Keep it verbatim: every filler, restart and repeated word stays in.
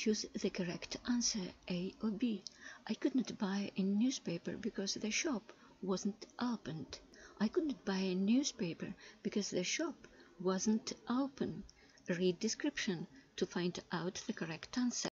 choose the correct answer A or B. I could not buy a newspaper because the shop wasn't opened. I couldn't buy a newspaper because the shop wasn't open. Read description to find out the correct answer.